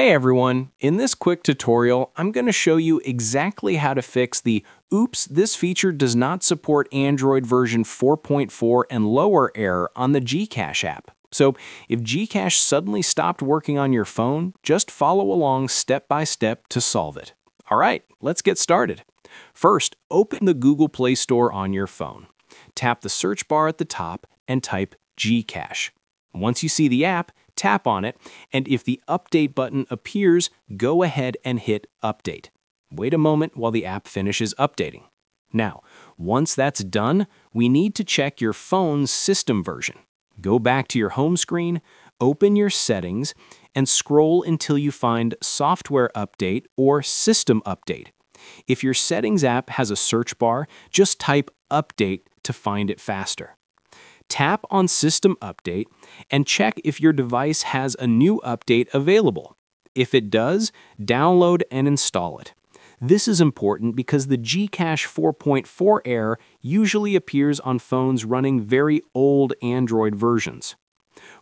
Hey everyone, in this quick tutorial, I'm going to show you exactly how to fix the "Oops, this feature does not support Android version 4.4 and lower" error on the GCash app. So if GCash suddenly stopped working on your phone, just follow along step by step to solve it. All right, let's get started. First, open the Google Play Store on your phone. Tap the search bar at the top and type GCash. Once you see the app, tap on it, and if the update button appears, go ahead and hit update. Wait a moment while the app finishes updating. Now, once that's done, we need to check your phone's system version. Go back to your home screen, open your settings, and scroll until you find software update or system update. If your settings app has a search bar, just type update to find it faster. Tap on System Update and check if your device has a new update available. If it does, download and install it. This is important because the GCash 4.4 error usually appears on phones running very old Android versions.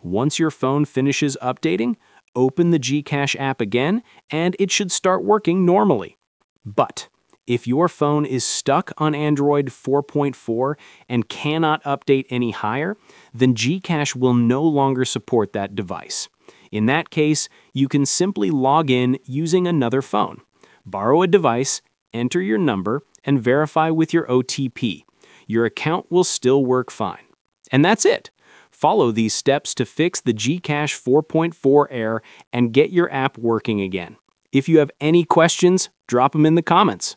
Once your phone finishes updating, open the GCash app again and it should start working normally. But if your phone is stuck on Android 4.4 and cannot update any higher, then GCash will no longer support that device. In that case, you can simply log in using another phone. Borrow a device, enter your number, and verify with your OTP. Your account will still work fine. And that's it. Follow these steps to fix the GCash 4.4 error and get your app working again. If you have any questions, drop them in the comments.